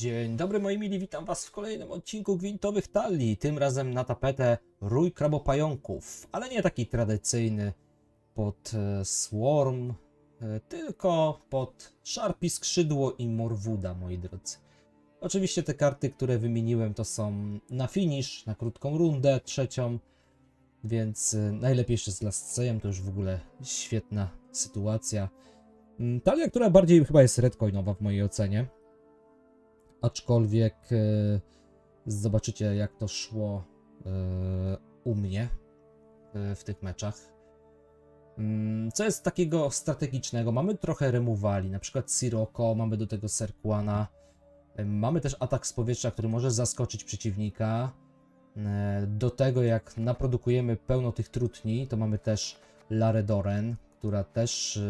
Dzień dobry moi mili, witam was w kolejnym odcinku Gwintowych Talii, tym razem na tapetę Rój Krabopająków, ale nie taki tradycyjny pod Swarm, tylko pod Szarpiskrzydło i Morwuda, moi drodzy. Oczywiście te karty, które wymieniłem, to są na finish, na krótką rundę, trzecią, więc najlepiej jeszcze z Last Sayem, to już w ogóle świetna sytuacja. Talia, która bardziej chyba jest redcoinowa w mojej ocenie. Aczkolwiek zobaczycie, jak to szło u mnie w tych meczach. Co jest takiego strategicznego? Mamy trochę Remuvali, na przykład Siroko, mamy do tego Serquana. Mamy też atak z powietrza, który może zaskoczyć przeciwnika. Do tego, jak naprodukujemy pełno tych trutni, to mamy też Laradoren, która też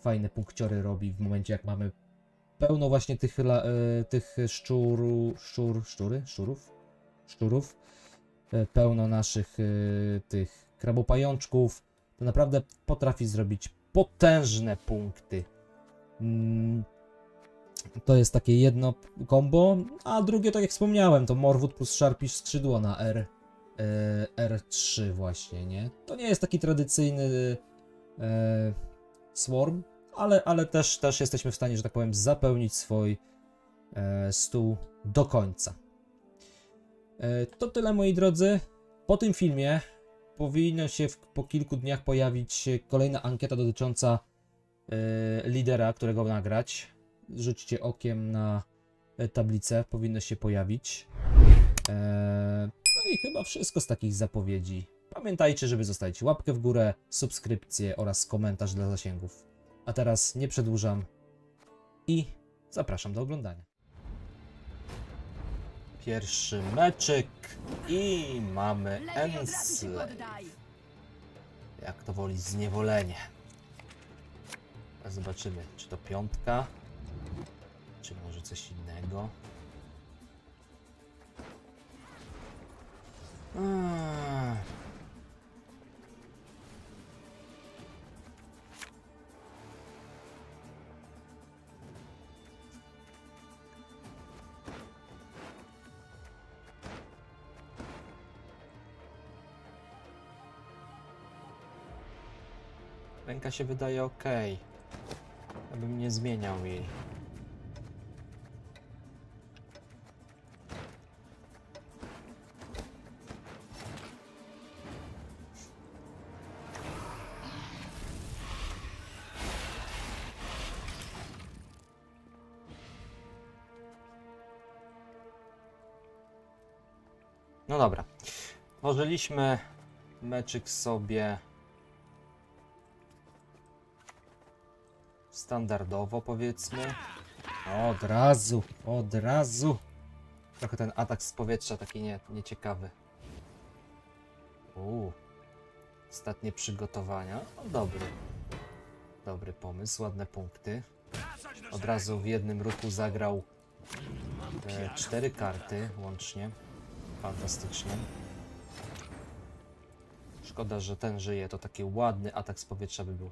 fajne punkciory robi w momencie, jak mamy pełno właśnie tych szczurów, pełno naszych tych krabopajączków, to naprawdę potrafi zrobić potężne punkty. To jest takie jedno combo, a drugie, tak jak wspomniałem, to Morwód plus Szarpiskrzydło na R3 właśnie, nie? To nie jest taki tradycyjny Swarm, ale też jesteśmy w stanie, że tak powiem, zapełnić swój stół do końca. To tyle, moi drodzy. Po tym filmie powinna się po kilku dniach pojawić kolejna ankieta dotycząca lidera, którego nagrać. Rzućcie okiem na tablicę, powinno się pojawić. No i chyba wszystko z takich zapowiedzi. Pamiętajcie, żeby zostawić łapkę w górę, subskrypcję oraz komentarz dla zasięgów. A teraz nie przedłużam i zapraszam do oglądania. Pierwszy meczyk i mamy Enslave. Jak to woli, zniewolenie. A zobaczymy, czy to piątka, czy może coś innego. Ręka się wydaje ok, abym nie zmieniał jej. No dobra, włożyliśmy meczyk sobie standardowo, powiedzmy. Od razu. Trochę ten atak z powietrza taki nieciekawy. Ostatnie przygotowania. No, dobry pomysł, ładne punkty. Od razu w jednym ruchu zagrał 4 karty łącznie. Fantastycznie. Szkoda, że ten żyje, to taki ładny atak z powietrza by był.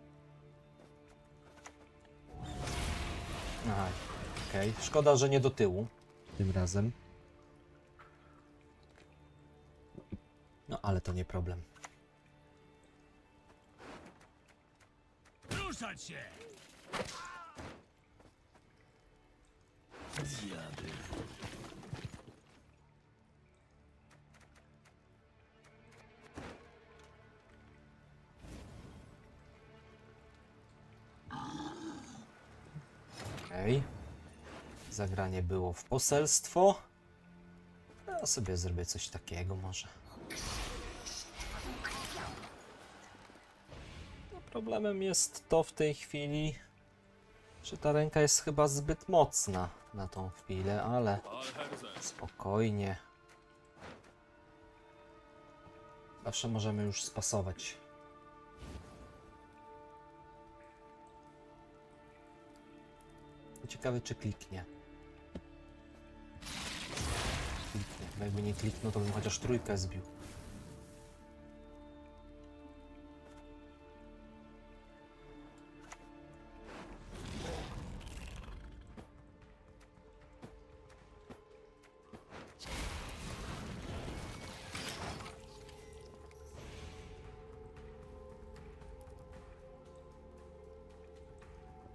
Aha, okej. Okay. Szkoda, że nie do tyłu tym razem. No, ale to nie problem. Ruszać się! Zjadę. Zagranie było w poselstwo. Ja sobie zrobię coś takiego może. No, problemem jest to w tej chwili, że ta ręka jest chyba zbyt mocna na tą chwilę, ale spokojnie. Zawsze możemy już spasować. Ciekawe, czy kliknie. Bo jakby nie kliknął, to bym chociaż trójkę zbił.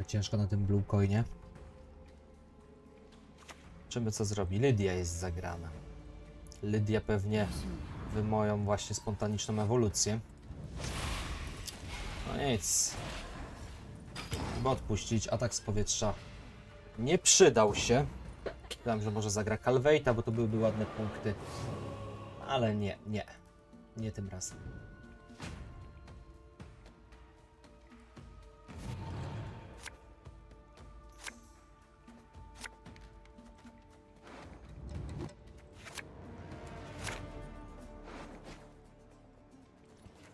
troszkę ciężko na tym blue coinie. Zobaczymy, co zrobi. Lydia jest zagrana. Lydia pewnie wymoją właśnie spontaniczną ewolucję. No nic. Chyba odpuścić. Atak z powietrza nie przydał się. Myślałem, że może zagra Calvaita, bo to byłyby ładne punkty. Ale nie, nie. Nie tym razem.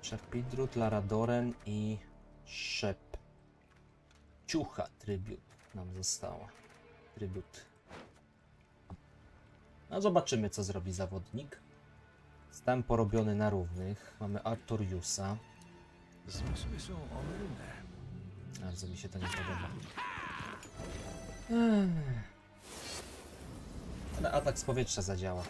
Sherpidrud, Laradoren i Szep. Ciucha, tribut nam została. Tribut. No zobaczymy, co zrobi zawodnik. Stan porobiony na równych. Mamy Arturiusa. Bardzo mi się to nie podoba. Ale atak z powietrza zadziała.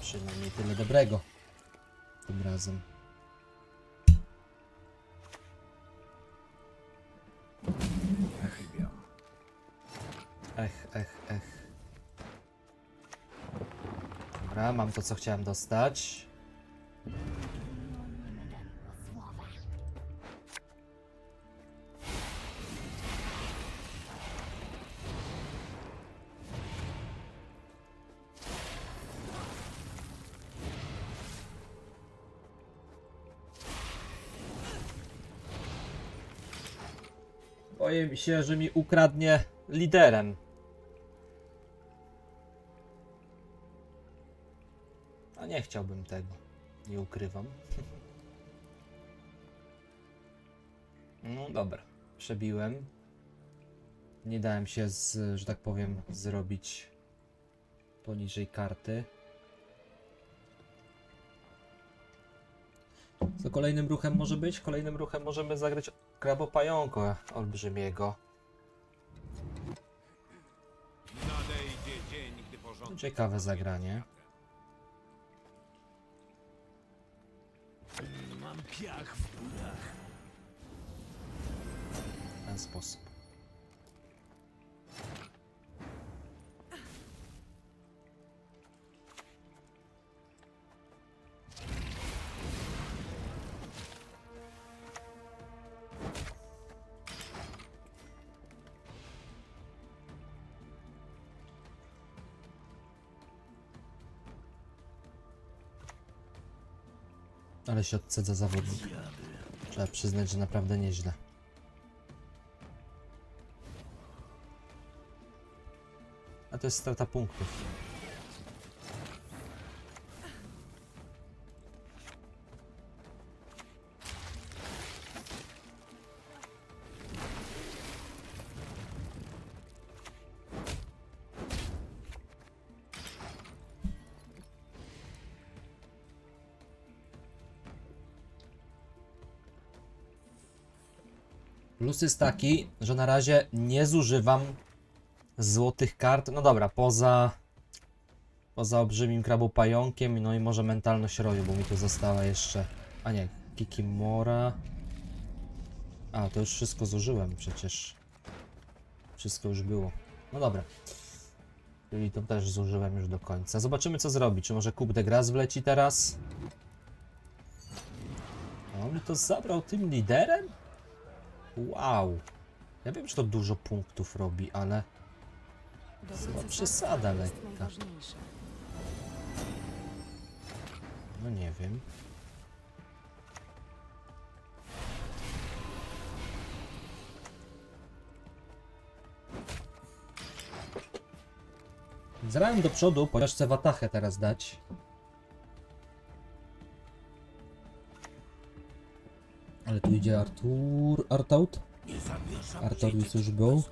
Przynajmniej tyle dobrego tym razem. Ech, ech, ech. Dobra, mam to, co chciałem dostać. Boję mi się, że mi ukradnie liderem. A nie chciałbym tego, nie ukrywam. No dobra, przebiłem. Nie dałem się, że tak powiem, zrobić poniżej karty. Co kolejnym ruchem może być? Kolejnym ruchem możemy zagrać Krabopająka olbrzymiego. Ciekawe zagranie. Mam piach w butach. W ten sposób. Ale się odcedza zawodnik. Trzeba przyznać, że naprawdę nieźle. A to jest strata punktów. Plus jest taki, że na razie nie zużywam złotych kart. No dobra, poza olbrzymim krabopająkiem, no i może mentalność roju, bo mi tu została jeszcze... A nie, Kikimora. A, to już wszystko zużyłem przecież. Wszystko już było. No dobra. Czyli to też zużyłem już do końca. Zobaczymy, co zrobi. Czy może Coup de Gras wleci teraz? On mi to zabrał tym liderem? Wow, ja wiem, że to dużo punktów robi, ale chyba przesada lekka. No nie wiem. Zrałem do przodu, ponieważ chcę watachę teraz dać. Ale tu idzie Artaut. Artaut już był.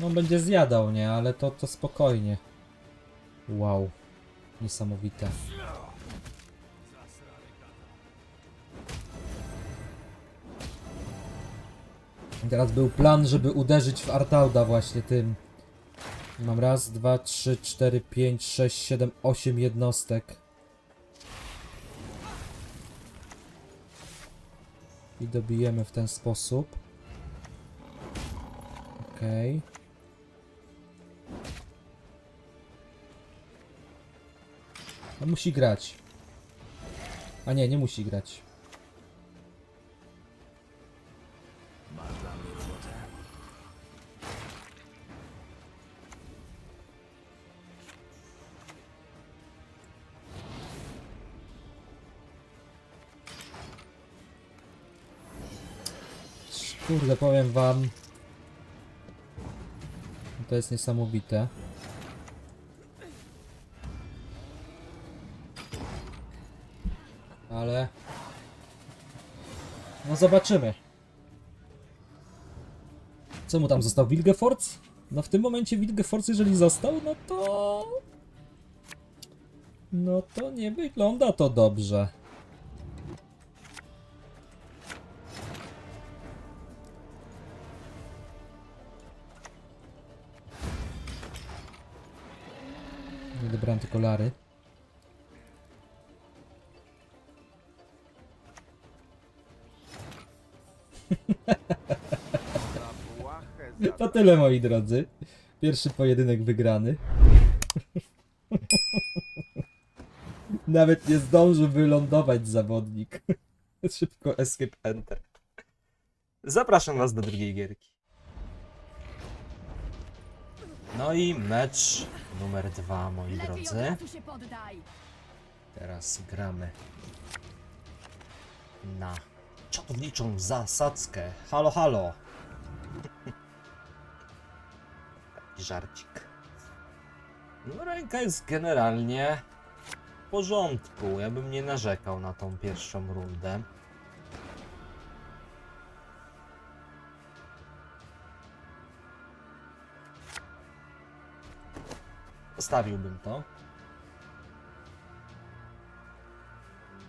No będzie zjadał, nie? Ale to spokojnie. Wow. Niesamowite. Teraz był plan, żeby uderzyć w Artauda właśnie tym. Mam raz, dwa, trzy, cztery, pięć, sześć, siedem, osiem jednostek. I dobijemy w ten sposób. Okej. On musi grać. A nie, nie musi grać. Kurde, powiem wam, to jest niesamowite. Ale no zobaczymy. Co mu tam został? Wilgefortz? No w tym momencie Wilgefortz, jeżeli został, no to... No to nie wygląda to dobrze. Nie dobrałem tylko Lary. To tyle, moi drodzy. Pierwszy pojedynek wygrany. Nawet nie zdążył wylądować zawodnik. Szybko escape enter. Zapraszam was do drugiej gierki. No i mecz numer 2, moi drodzy. Teraz gramy na czatowniczą zasadzkę. Halo, halo. Taki żarcik. No ręka jest generalnie w porządku. Ja bym nie narzekał na tą pierwszą rundę. Zostawiłbym to.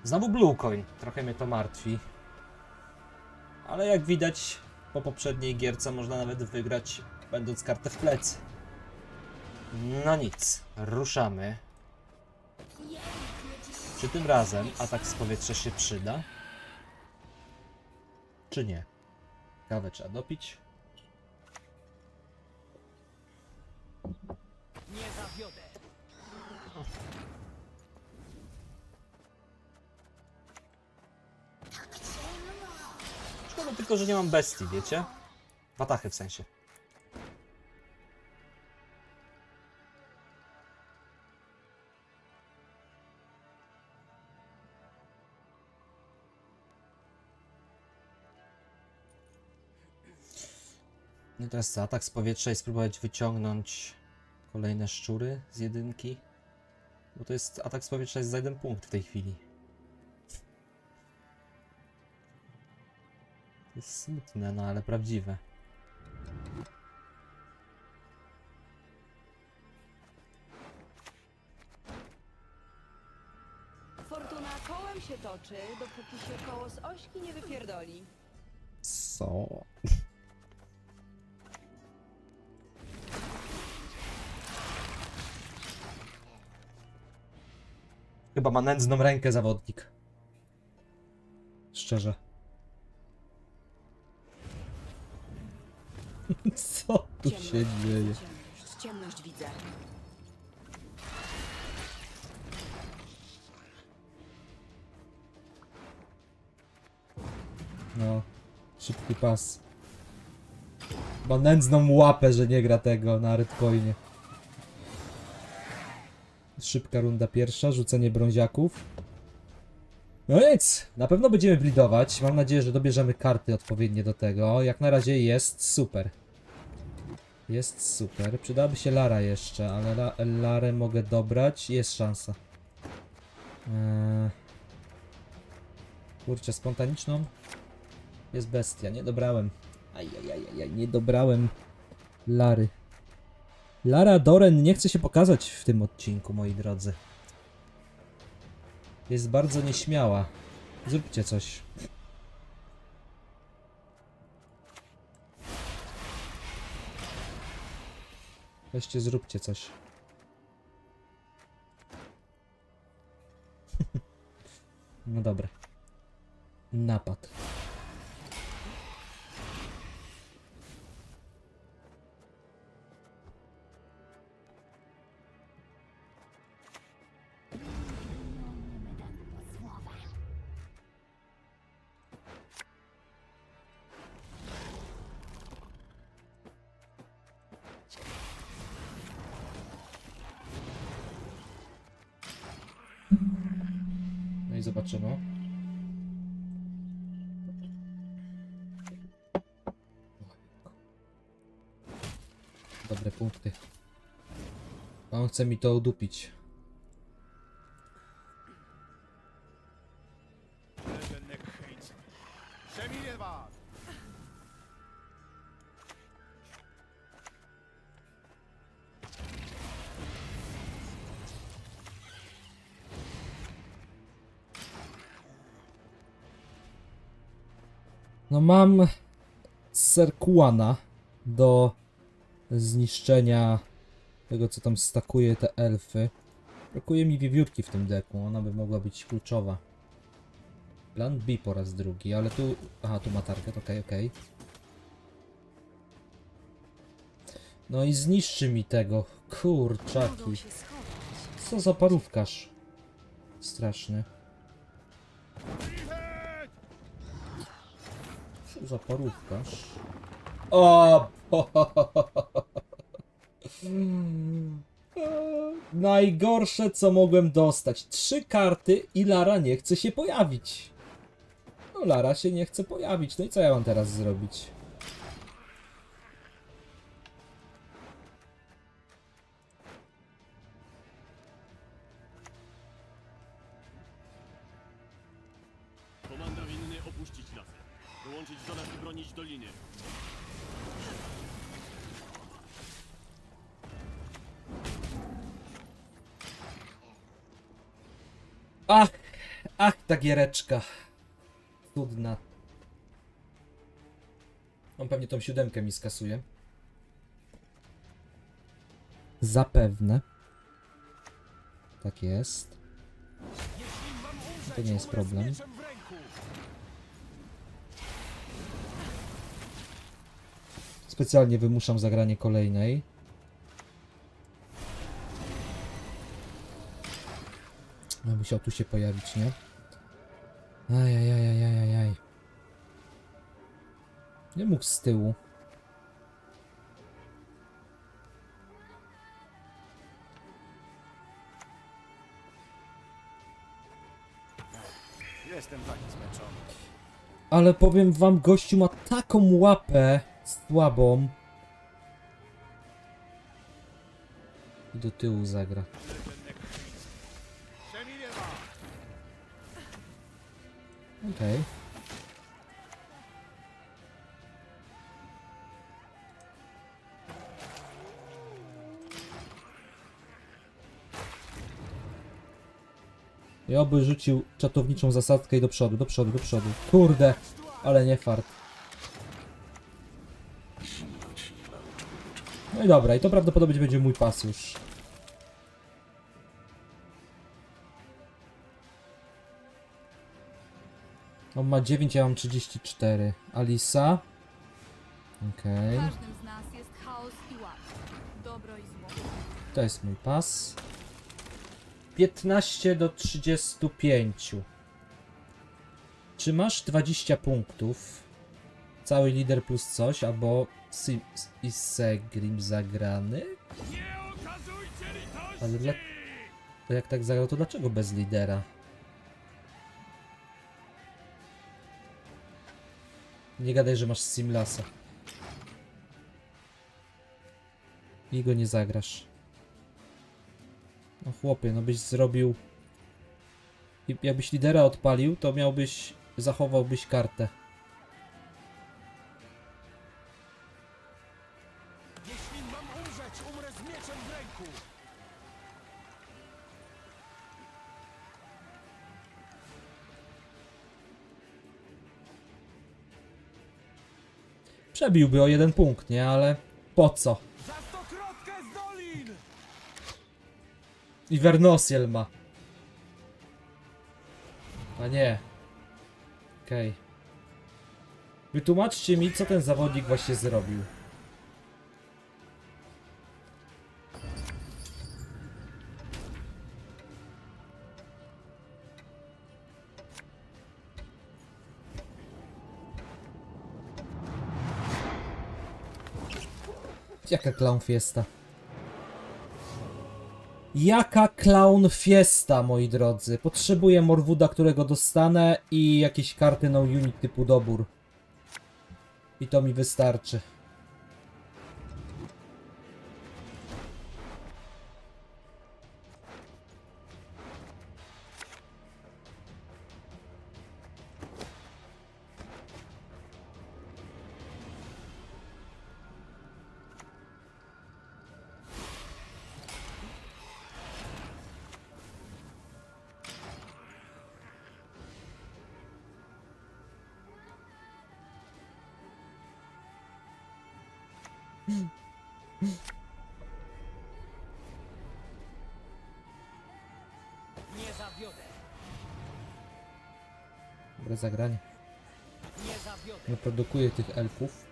Znowu blue coin. Trochę mnie to martwi. Ale jak widać, po poprzedniej gierce można nawet wygrać, będąc kartę w plecy. No nic. Ruszamy. Czy tym razem atak z powietrza się przyda? Czy nie? Kawę trzeba dopić. Nie zawiodę. Szkoda tylko, że nie mam bestii, wiecie? Watachy w sensie. No teraz co? Atak z powietrza i spróbować wyciągnąć kolejne szczury z jedynki. Bo to jest atak z powietrza jest za 1 punkt w tej chwili. To jest smutne, no ale prawdziwe. Fortuna kołem się toczy, dopóki się koło z ośki nie wypierdoli. Co? Chyba ma nędzną rękę zawodnik. Szczerze. Co tu się dzieje? Ciemność widzę. No, szybki pas. Ma nędzną łapę, że nie gra tego na Redcoinie. Szybka runda pierwsza, rzucenie brąziaków. No nic, na pewno będziemy bleedować. Mam nadzieję, że dobierzemy karty odpowiednie do tego. Jak na razie jest super. Jest super. Przydałaby się Lara jeszcze, ale Larę mogę dobrać. Jest szansa. Kurczę, spontaniczną. Jest bestia, nie dobrałem. Ajajajaj, nie dobrałem Lary. Laradoren nie chce się pokazać w tym odcinku, moi drodzy. Jest bardzo nieśmiała. Zróbcie coś. Weźcie, zróbcie coś. No dobra. Napad. Zobaczymy. Dobre punkty. A on chce mi to udupić. No mam Serquana do zniszczenia tego, co tam stakuje te elfy. Brakuje mi wiewiórki w tym deku, ona by mogła być kluczowa. Plan B po raz drugi, ale tu... Aha, tu ma target, okej, okej. No i zniszczy mi tego, kurczaki. Co za parówkarz. Straszny. Za parówkarz. O! Najgorsze, co mogłem dostać. 3 karty i Lara nie chce się pojawić. No, Lara się nie chce pojawić. No i co ja mam teraz zrobić? Ach, ach, ta giereczka. Cudna. On pewnie tą 7 mi skasuje. Zapewne. Tak jest. To nie jest problem. Specjalnie wymuszam zagranie kolejnej. No, musiał tu się pojawić, nie? Ajajajajajajaj. Nie mógł z tyłu. Jestem taki zmęczony. Ale powiem wam, gościu ma taką łapę słabą. I do tyłu zagra. Okej. Ja by rzucił czatowniczą zasadzkę i do przodu, do przodu, do przodu. Kurde, ale nie fart. No i dobra, i to prawdopodobnie będzie mój pas już. On ma 9, ja mam 34. Alisa. Okej. Okay. To jest mój pas. 15 do 35. Czy masz 20 punktów? Cały lider plus coś, albo Isegrim zagrany? Ale jak tak zagrał, to dlaczego bez lidera? Nie gadaj, że masz Simlasa. I go nie zagrasz. No chłopie, no byś zrobił... Jakbyś lidera odpalił, to miałbyś... Zachowałbyś kartę. Jeśli mam umrzeć, umrę z mieczem w ręku. Przebiłby o 1 punkt, nie? Ale po co? Ivernosiel ma. A nie. Okej. Okay. Wytłumaczcie mi, co ten zawodnik właśnie zrobił. Jaka clown fiesta. Jaka clown fiesta, moi drodzy. Potrzebuję Morwuda, którego dostanę, i jakieś karty no unit typu dobór. I to mi wystarczy. Zagranie. Nie produkuję tych elfów.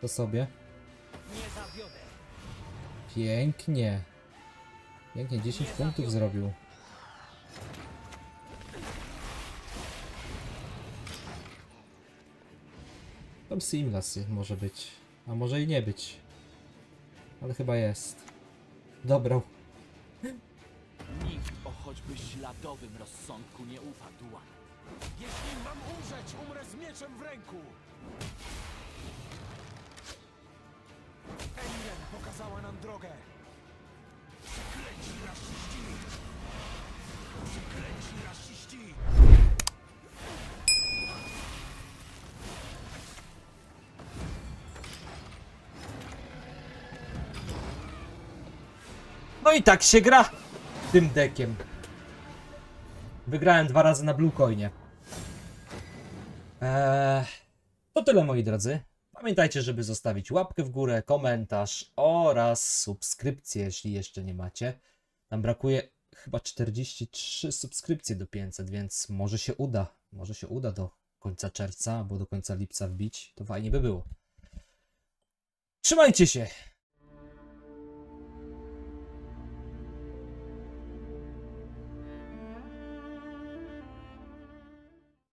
To sobie. Pięknie. Pięknie, 10 punktów zrobił. Tam Simlasy może być. A może i nie być. Ale chyba jest. Dobrą. Nikt o choćby śladowym rozsądku nie ufa duła. Jeśli mam umrzeć, umrę z mieczem w ręku! Engel pokazała nam drogę! Przeklęci rasiści! Przeklęci rasiści! No i tak się gra tym dekiem. Wygrałem 2 razy na Blue Coinie. To tyle, moi drodzy. Pamiętajcie, żeby zostawić łapkę w górę, komentarz oraz subskrypcję, jeśli jeszcze nie macie. Nam brakuje chyba 43 subskrypcje do 500, więc może się uda. Może się uda do końca czerwca albo do końca lipca wbić. To fajnie by było. Trzymajcie się!